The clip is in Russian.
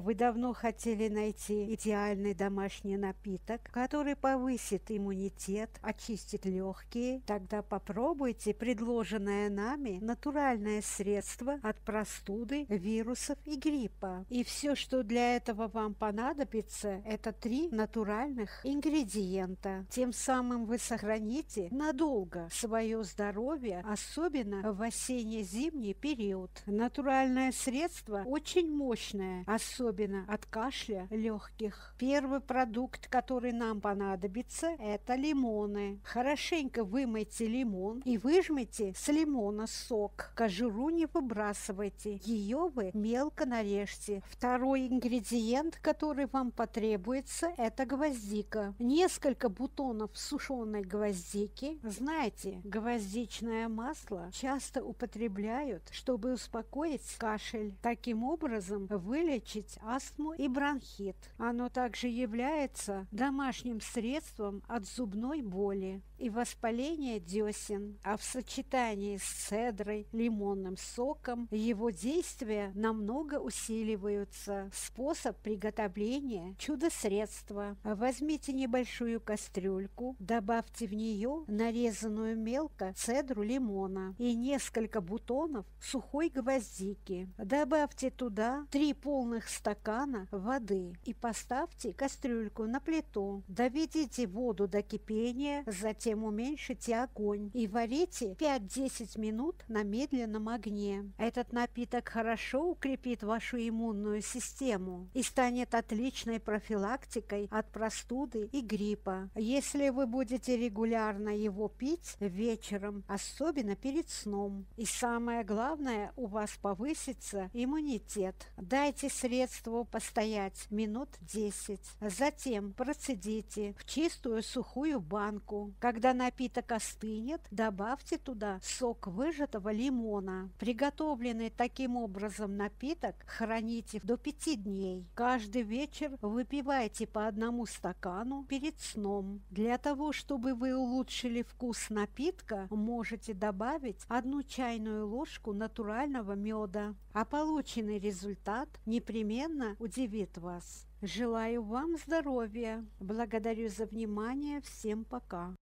Вы давно хотели найти идеальный домашний напиток, который повысит иммунитет, очистит легкие. Тогда попробуйте предложенное нами натуральное средство от простуды, вирусов и гриппа. И все, что для этого вам понадобится, это 3 натуральных ингредиента. Тем самым вы сохраните надолго свое здоровье, особенно в осенне-зимний период. Натуральное средство очень мощное, особенно от кашля легких. Первый продукт, который нам понадобится, это лимоны. Хорошенько вымойте лимон и выжмите с лимона сок. Кожуру не выбрасывайте, ее вы мелко нарежьте. Второй ингредиент, который вам потребуется, это гвоздика. Несколько бутонов сушеной гвоздики. Знаете, гвоздичное масло часто употребляют, чтобы успокоить кашель. Таким образом, вылечить астму и бронхит. Оно также является домашним средством от зубной боли и воспаления десен, а в сочетании с цедрой, лимонным соком его действия намного усиливаются. Способ приготовления чудо-средства. Возьмите небольшую кастрюльку, добавьте в нее нарезанную мелко цедру лимона и несколько бутонов сухой гвоздики. Добавьте туда 3 полных стакана воды и поставьте кастрюльку на плиту. Доведите воду до кипения, затем уменьшите огонь и варите 5-10 минут на медленном огне. Этот напиток хорошо укрепит вашу иммунную систему и станет отличной профилактикой от простуды и гриппа. Если вы будете регулярно его пить вечером, особенно перед сном. И самое главное, у вас повысится иммунитет. Дайте средству постоять минут 10, затем процедите в чистую сухую банку. Когда напиток остынет, добавьте туда сок выжатого лимона. Приготовленный таким образом напиток храните до 5 дней. Каждый вечер выпивайте по 1 стакану перед сном. Для того, чтобы вы улучшили вкус напитка, можете добавить 1 чайную ложку натурального меда. А полученный результат непременно удивит вас. Желаю вам здоровья. Благодарю за внимание. Всем пока.